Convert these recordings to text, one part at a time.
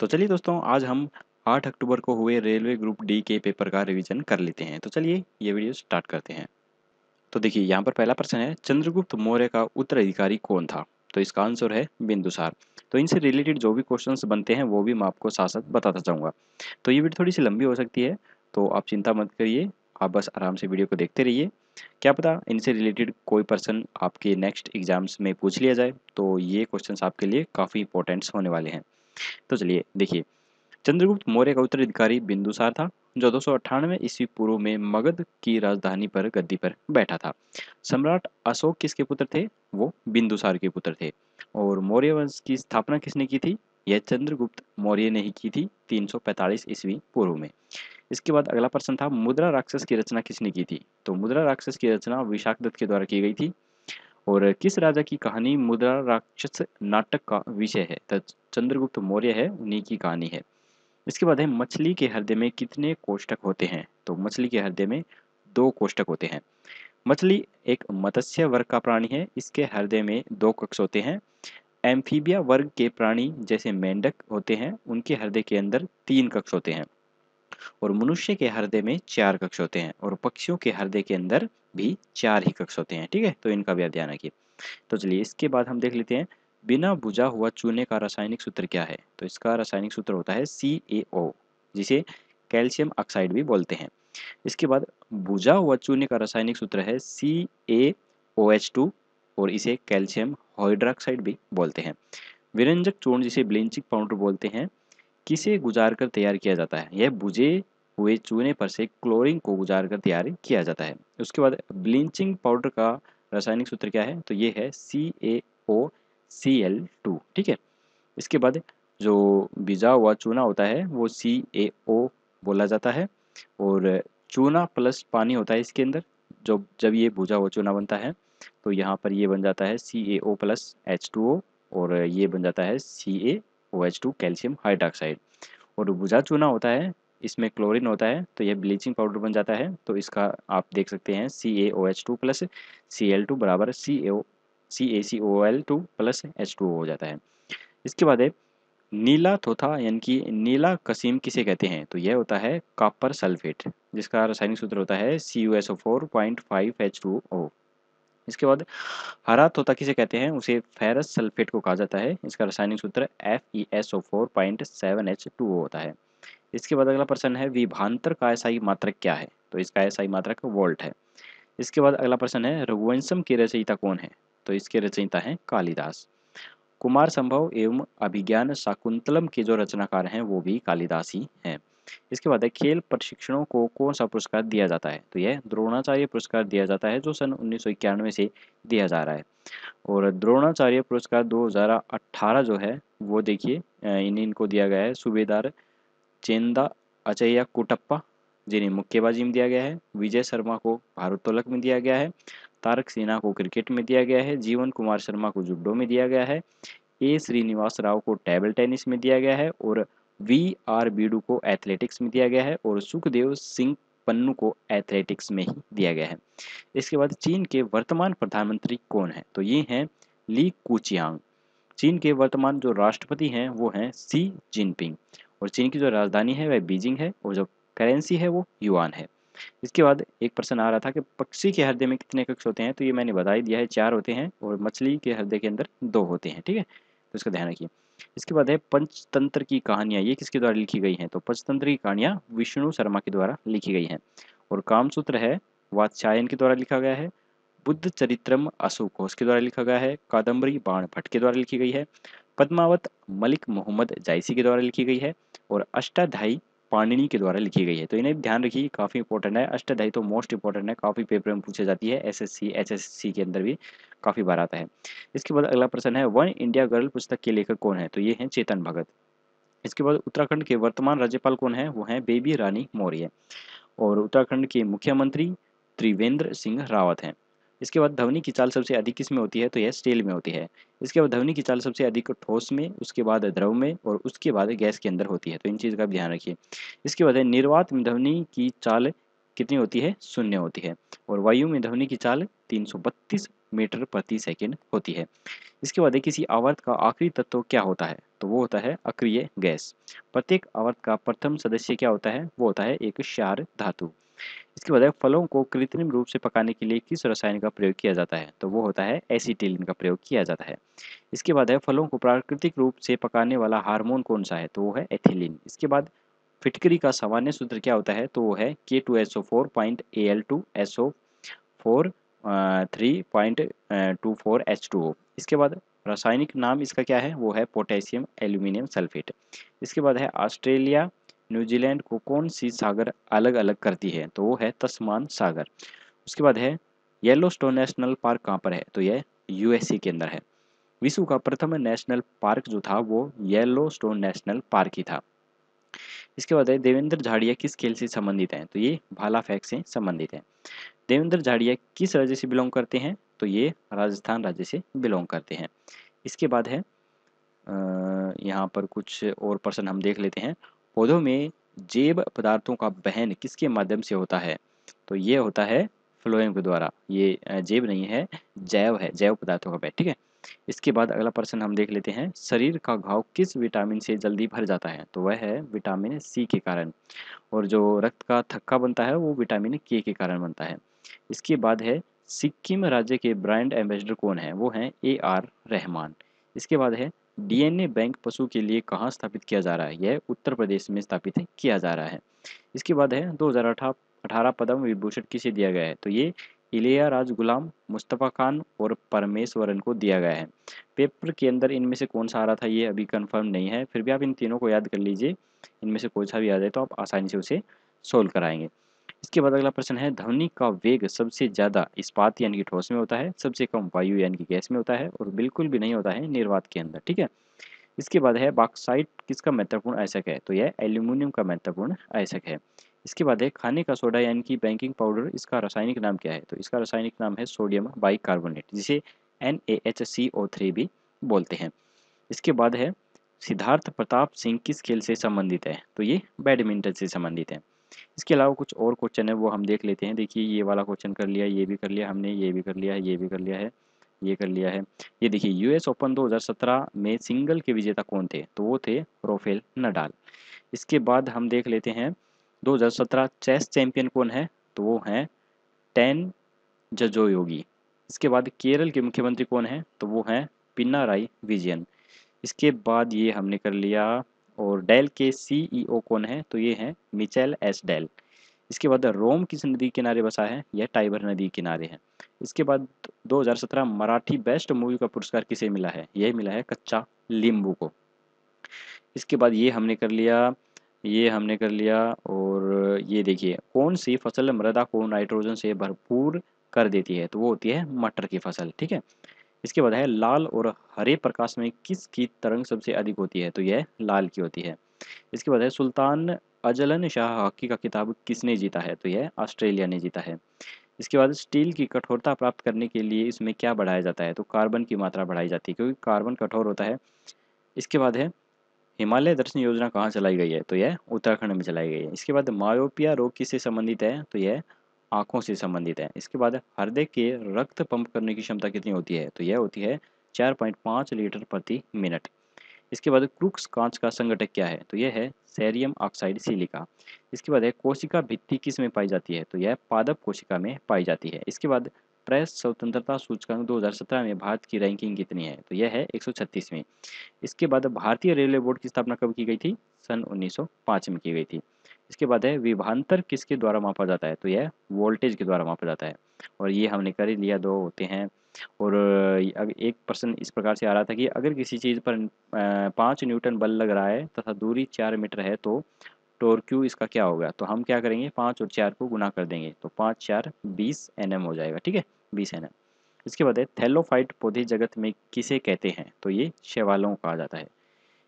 तो चलिए दोस्तों, आज हम 8 अक्टूबर को हुए रेलवे ग्रुप डी के पेपर का रिवीजन कर लेते हैं। तो चलिए ये वीडियो स्टार्ट करते हैं। तो देखिए यहाँ पर पहला प्रश्न है, चंद्रगुप्त मौर्य का उत्तराधिकारी कौन था? तो इसका आंसर है बिंदुसार। तो इनसे रिलेटेड जो भी क्वेश्चंस बनते हैं वो भी मैं आपको साथ साथ बताता जाऊँगा। तो ये वीडियो थोड़ी सी लंबी हो सकती है, तो आप चिंता मत करिए, आप बस आराम से वीडियो को देखते रहिए। क्या पता इनसे रिलेटेड कोई पर्सन आपके नेक्स्ट एग्जाम्स में पूछ लिया जाए, तो ये क्वेश्चंस आपके लिए काफ़ी इंपॉर्टेंट्स होने वाले हैं। तो चलिए देखिए, चंद्रगुप्त मौर्य का उत्तराधिकारी बिंदुसार था, जो 298 ईस्वी पूर्व में मगध की राजधानी पर गद्दी पर बैठा था। सम्राट अशोक किसके पुत्र थे? वो बिंदुसार के पुत्र थे। और मौर्य वंश की स्थापना किसने की थी? यह चंद्रगुप्त मौर्य ने ही की थी 345 ईस्वी पूर्व में। इसके बाद अगला प्रश्न था, मुद्रा राक्षस की रचना किसने की थी? तो मुद्रा राक्षस की रचना विशाखदत्त के द्वारा की गई थी। और किस राजा की कहानी मुद्रा राक्षस नाटक का विषय है? तो चंद्रगुप्त मौर्य है, उन्हीं की कहानी है। इसके बाद है, मछली के हृदय में कितने कोष्ठक होते हैं? तो मछली के हृदय में 2 कोष्ठक होते हैं। मछली एक मत्स्य वर्ग का प्राणी है, इसके हृदय में 2 कक्ष होते हैं। एम्फीबिया वर्ग के प्राणी जैसे मेंढक होते हैं, उनके हृदय के अंदर 3 कक्ष होते हैं। और मनुष्य के हृदय में 4 कक्ष होते हैं। और पक्षियों के हृदय के अंदर भी 4 ही कक्ष होते हैं। ठीक है, तो इनका भी ध्यान रखिए। तो चलिए इसके बाद हम देख लेते हैं, बिना बुझा हुआ चूने का रासायनिक सूत्र क्या है? तो इसका रासायनिक सूत्र होता है CaO, जिसे कैल्शियम ऑक्साइड भी बोलते हैं। इसके बाद बुझा हुआ चूने का रासायनिक सूत्र है CaOH2, और इसे कैल्शियम हाइड्रोक्साइड भी बोलते हैं। विरंजक चूर्ण, जिसे ब्लिचिंग पाउडर बोलते हैं, किसे गुजार कर तैयार किया जाता है? यह बुझे हुए चूने पर से क्लोरीन को गुजार कर तैयार किया जाता है। उसके बाद ब्लिचिंग पाउडर का रासायनिक सूत्र क्या है? तो ये है CaOCl2। ठीक है, इसके बाद जो भिजा हुआ चूना होता है वो CaO बोला जाता है। और चूना प्लस पानी होता है इसके अंदर, जो जब ये भुजा हुआ चूना बनता है तो यहाँ पर ये बन जाता है CaO+H2O, और ये बन जाता है CaOH2 कैल्शियम हाइड्रोक्साइड। और भुजा चूना होता है, इसमें क्लोरीन होता है, तो यह ब्लीचिंग पाउडर बन जाता है। तो इसका आप देख सकते हैं CaOH2+Cl2 बराबर CaCOL2+H2O हो जाता है। इसके बाद है, नीला थोथा यानी कि नीला कसीम किसे कहते हैं? तो यह होता है कॉपर सल्फेट, जिसका रासायनिक सूत्र होता है CuSO4.5H2O। इसके बाद हरा तोता किसे कहते हैं? उसे फेरस सल्फेट को कहा जाता है। इसका रासायनिक सूत्र FeSO4.7H2O होता है। इसके बाद अगला प्रश्न है, विभांतर का एसआई मात्रक क्या है? तो इसका एसआई मात्रक वोल्ट है। इसके बाद अगला प्रश्न है, रघुवंशम के रचयिता कौन है? तो इसके रचयिता हैं कालिदास। कुमार संभव एवं अभिज्ञान शाकुंतलम के जो रचनाकार हैं वो भी कालिदास ही हैं। इसके बाद है, खेल प्रशिक्षणों को कौन सा पुरस्कार दिया जाता है? तो यह द्रोणाचार्य पुरस्कार दिया जाता है, जो सन 1991 से दिया जा रहा है। और द्रोणाचार्य पुरस्कार 2018 जो है वो देखिए इनको दिया गया है सूबेदार चेंदा अचैया कुटप्पा, जिन्हें मुक्केबाजी में दिया गया है। विजय शर्मा को भारोत्तोलक में दिया गया है। तारक सिन्हा को क्रिकेट में दिया गया है। जीवन कुमार शर्मा को जुडो में दिया गया है। ए श्रीनिवास राव को टेबल टेनिस में दिया गया है। और VR Bedu को एथलेटिक्स में दिया गया है। और सुखदेव सिंह पन्नू को एथलेटिक्स में ही दिया गया है। इसके बाद, चीन के वर्तमान प्रधानमंत्री कौन है? तो ये हैं ली कुचियांग। चीन के वर्तमान जो राष्ट्रपति हैं वो हैं शी जिनपिंग। और चीन की जो राजधानी है वह बीजिंग है। और जो करेंसी है वो युआन है। इसके बाद एक प्रश्न आ रहा था कि पक्षी के हृदय में कितने कक्ष होते हैं? तो ये मैंने बता ही दिया है, 4 होते हैं। और मछली के हृदय के अंदर 2 होते हैं। ठीक है, तो इसका ध्यान रखिए। इसके बाद है, पंचतंत्र की कहानियाँ ये किसके द्वारा लिखी गई हैं? तो पंचतंत्र की कहानियाँ विष्णु शर्मा के द्वारा लिखी गई हैं। और कामसूत्र है वात्स्यायन के द्वारा लिखा गया है। बुद्ध चरित्रम अश्वघोष के द्वारा लिखा गया है। कादम्बरी बाणभट्ट के द्वारा लिखी गई है। पद्मावत मलिक मोहम्मद जायसी के द्वारा लिखी गई है। और अष्टाध्यायी पानिनी के द्वारा लिखी गई है। तो इन्हें ध्यान रखिए, काफ़ी इंपॉर्टेंट है। अष्टाध्यायी तो मोस्ट इंपॉर्टेंट है, काफ़ी पेपर में पूछे जाती है। SSC HSC के अंदर भी काफ़ी बार आता है। इसके बाद अगला प्रश्न है, वन इंडिया गर्ल पुस्तक के लेखक कौन है? तो ये हैं चेतन भगत। इसके बाद उत्तराखंड के वर्तमान राज्यपाल कौन है? वो हैं बेबी रानी मौर्य। और उत्तराखंड के मुख्यमंत्री त्रिवेंद्र सिंह रावत हैं। इसके बाद, ध्वनि की चाल सबसे अधिक किस में होती है? तो यह स्टील में होती है। इसके बाद, ध्वनि की चाल सबसे अधिक ठोस में, उसके बाद द्रव में, और उसके बाद गैस के अंदर होती है। तो इन चीज़ का भी ध्यान रखिए। इसके बाद है, निर्वात में ध्वनि की चाल कितनी होती है? 0 होती है। और वायु में ध्वनि की चाल 332 मीटर प्रति सेकंड होती है। इसके बाद किसी आवर्त का आखिरी तत्व क्या होता है, तो वो होता है अक्रिय गैस। प्रत्येक आवर्त का प्रथम सदस्य क्या होता है, वो होता है एक क्षार धातु। इसके बाद फलों को कृत्रिम रूप से पकाने के लिए किस रसायन का प्रयोग किया जाता है, तो वो होता है एसीटिलिन का प्रयोग किया जाता है। इसके बाद फलों को प्राकृतिक रूप से पकाने वाला हार्मोन कौन सा है, तो वो है एथिलीन। इसके बाद फिटकरी का सामान्य सूत्र क्या होता है, तो वो है K2SO4.Al2SO4 3.24H2O। इसके बाद रासायनिक नाम इसका क्या है, वो है पोटेशियम एल्यूमिनियम सल्फेट। इसके बाद है ऑस्ट्रेलिया न्यूजीलैंड को कौन सी सागर अलग अलग करती है, तो वो है तस्मान सागर। उसके बाद है येलोस्टोन नेशनल पार्क कहाँ पर है, तो यह यूएसए के अंदर है। विश्व का प्रथम नेशनल पार्क जो था वो येलोस्टोन नेशनल पार्क ही था। इसके बाद है देवेंद्र झाड़िया किस खेल से संबंधित हैं, तो ये भाला फेंक से संबंधित हैं। देवेंद्र झाड़िया किस राज्य से बिलोंग करते हैं, तो ये राजस्थान राज्य से बिलोंग करते हैं। इसके बाद है यहाँ पर कुछ और प्रश्न हम देख लेते हैं। पौधों में जैव पदार्थों का वहन किसके माध्यम से होता है, तो ये होता है फ्लोएम के द्वारा। ये जैव नहीं है, जैव है, जैव पदार्थों का वहन, ठीक है। इसके बाद अगला प्रश्न हम देख लेते हैं। शरीर का घाव किस विटामिन से जल्दी भर जाता है, तो वह है विटामिन सी के कारण, और जो रक्त का थक्का बनता है वो विटामिन के कारण बनता है। इसके बाद है सिक्किम राज्य के ब्रांड एम्बेसडर कौन है, वो है A R रहमान। इसके बाद है DNA बैंक पशु के लिए कहाँ स्थापित किया जा रहा है, यह उत्तर प्रदेश में स्थापित किया जा रहा है। इसके बाद है 2018 पद्म विभूषण किसे दिया गया है, तो ये इलिया राज, गुलाम मुस्तफा खान और परमेश्वरन को दिया गया है। पेपर के अंदर इनमें से कौन सा आ रहा था ये अभी कंफर्म नहीं है, फिर भी आप इन तीनों को याद कर लीजिए। इनमें से कोई सा भी आ जाए तो आप आसानी से उसे सोल्व कराएंगे। इसके बाद अगला प्रश्न है, ध्वनि का वेग सबसे ज़्यादा इस्पात यानी कि ठोस में होता है, सबसे कम वायु यानी कि गैस में होता है, और बिल्कुल भी नहीं होता है निर्वात के अंदर, ठीक है। इसके बाद है बॉक्साइट किसका महत्वपूर्ण अयस्क है, तो यह एल्यूमिनियम का महत्वपूर्ण अयस्क है। इसके बाद है खाने का सोडा यानी कि बेकिंग पाउडर, इसका रासायनिक नाम क्या है, तो इसका रासायनिक नाम है सोडियम बाइकार्बोनेट, जिसे NaHCO3 भी बोलते हैं। इसके बाद है सिद्धार्थ प्रताप सिंह किस खेल से संबंधित है, तो ये बैडमिंटन से संबंधित है। इसके अलावा कुछ और क्वेश्चन है वो हम देख लेते हैं। देखिए ये वाला क्वेश्चन कर लिया, ये भी कर लिया हमने, ये भी कर लिया है, ये भी कर लिया है, ये कर लिया है। ये देखिए US ओपन 2017 में सिंगल के विजेता कौन थे, तो वो थे प्रोफेल नडाल। इसके बाद हम देख लेते हैं 2017 चेस चैंपियन कौन है, तो वो हैं टेन जजो योगी। इसके बाद केरल के मुख्यमंत्री कौन है, तो वो हैं पिन्ना राई विजयन। इसके बाद ये हमने कर लिया। और डेल के CEO कौन है, तो ये हैं मिचेल एस. डेल। इसके बाद रोम किस नदी किनारे बसा है, यह टाइबर नदी किनारे है। इसके बाद 2017 मराठी बेस्ट मूवी का पुरस्कार किसे मिला है, यह मिला है कच्चा लींबू को। इसके बाद ये हमने कर लिया, ये हमने कर लिया। और ये देखिए कौन सी फसल मृदा को नाइट्रोजन से भरपूर कर देती है, तो वो होती है मटर की फसल, ठीक है। इसके बाद है लाल और हरे प्रकाश में किसकी तरंग सबसे अधिक होती है, तो यह लाल की होती है। इसके बाद है सुल्तान अजलन शाह हॉकी का खिताब किसने जीता है, तो यह ऑस्ट्रेलिया ने जीता है। इसके बाद स्टील की कठोरता प्राप्त करने के लिए इसमें क्या बढ़ाया जाता है, तो कार्बन की मात्रा बढ़ाई जाती है क्योंकि कार्बन कठोर होता है। इसके बाद है हिमालय दर्शन योजना कहाँ चलाई गई है, तो यह उत्तराखंड में चलाई गई है। इसके बाद मायोपिया रोग किससे संबंधित है, तो यह आँखों से संबंधित है। इसके बाद हृदय के रक्त पंप करने की क्षमता कितनी होती है, तो यह होती है 4.5 लीटर प्रति मिनट। इसके बाद क्रूक्स कांच का संघटक क्या है, तो यह है सेरियम ऑक्साइड सिलिका। इसके बाद है कोशिका भित्ति किस में पाई जाती है, तो यह पादप कोशिका में पाई जाती है। इसके बाद प्रेस स्वतंत्रता सूचकांक 2017 में भारत की रैंकिंग कितनी है, तो यह है 136 में। इसके बाद भारतीय रेलवे बोर्ड की स्थापना कब की गई थी, सन 1905 में की गई थी। इसके बाद है विभवांतर किसके द्वारा मापा जाता है, तो यह वोल्टेज के द्वारा मापा जाता है। और ये हमने कर लिया, दो होते हैं। और एक प्रश्न इस प्रकार से आ रहा था कि अगर किसी चीज़ पर 5 न्यूटन बल लग रहा है तथा दूरी 4 मीटर है तो टॉर्क्यू इसका क्या होगा, तो हम क्या करेंगे 5 और 4 को गुना कर देंगे, तो 5 4 20 Nm हो जाएगा, ठीक है, 20 Nm। इसके बाद है थैलोफाइट पौधे जगत में किसे कहते हैं, तो ये शैवालों को कहा जाता है।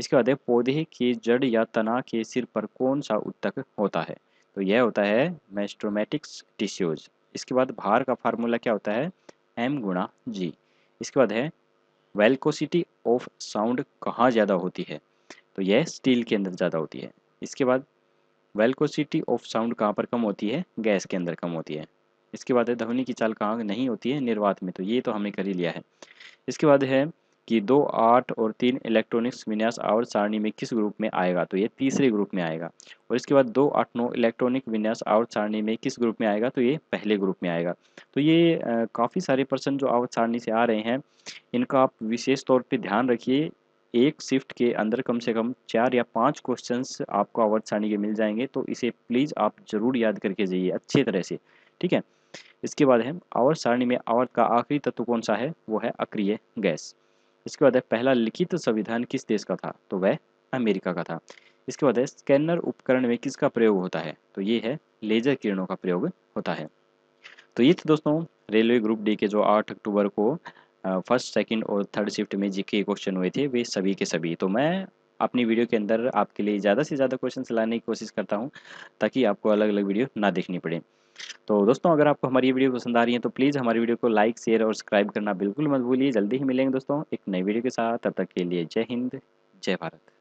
इसके बाद है पौधे के जड़ या तना के सिर पर कौन सा उत्तक होता है, तो यह होता है मेस्ट्रोमेटिक्स टिश्यूज। इसके बाद भार का फार्मूला क्या होता है, m गुणा g। इसके बाद है वेलोसिटी ऑफ साउंड कहाँ ज़्यादा होती है, तो यह स्टील के अंदर ज़्यादा होती है। इसके बाद वेलोसिटी ऑफ साउंड कहाँ पर कम होती है, गैस के अंदर कम होती है। इसके बाद है ध्वनि की चाल कहाँ नहीं होती है, निर्वात में, तो ये तो हमने कर ही लिया है। इसके बाद है कि 2, 8 और 3 इलेक्ट्रॉनिक्स विन्यास आवर्त सारणी में किस ग्रुप में आएगा, तो ये तीसरे ग्रुप में आएगा। और इसके बाद 2, 8, 9 इलेक्ट्रॉनिक विन्यास आवर्त सारणी में किस ग्रुप में आएगा, तो ये पहले ग्रुप में आएगा। तो ये काफ़ी सारे प्रश्न जो आवर्त सारणी से आ रहे हैं, इनका आप विशेष तौर पे ध्यान रखिए। एक शिफ्ट के अंदर कम से कम 4 या 5 क्वेश्चंस आपको आवर्त सारणी के मिल जाएंगे, तो इसे प्लीज़ आप ज़रूर याद करके जाइए अच्छे तरह से, ठीक है। इसके बाद है आवर्त सारणी में आवर्त का आखिरी तत्व कौन सा है, वो है अक्रिय गैस। इसके बाद है पहला लिखित संविधान किस देश का था, तो वह अमेरिका का था। इसके बाद है स्कैनर उपकरण में किसका प्रयोग होता है, तो ये है लेजर किरणों का प्रयोग होता है। तो ये थे दोस्तों रेलवे ग्रुप डी के जो 8 अक्टूबर को फर्स्ट, सेकंड और थर्ड शिफ्ट में जीके क्वेश्चन हुए थे, वे सभी के सभी। तो मैं अपनी वीडियो के अंदर आपके लिए ज़्यादा से ज़्यादा क्वेश्चन लाने की कोशिश करता हूँ ताकि आपको अलग अलग वीडियो ना देखनी पड़े। तो दोस्तों अगर आपको हमारी ये वीडियो पसंद आ रही है तो प्लीज़ हमारी वीडियो को लाइक, शेयर और सब्सक्राइब करना बिल्कुल मत भूलिए। जल्दी ही मिलेंगे दोस्तों एक नई वीडियो के साथ, तब तक के लिए जय हिंद, जय भारत।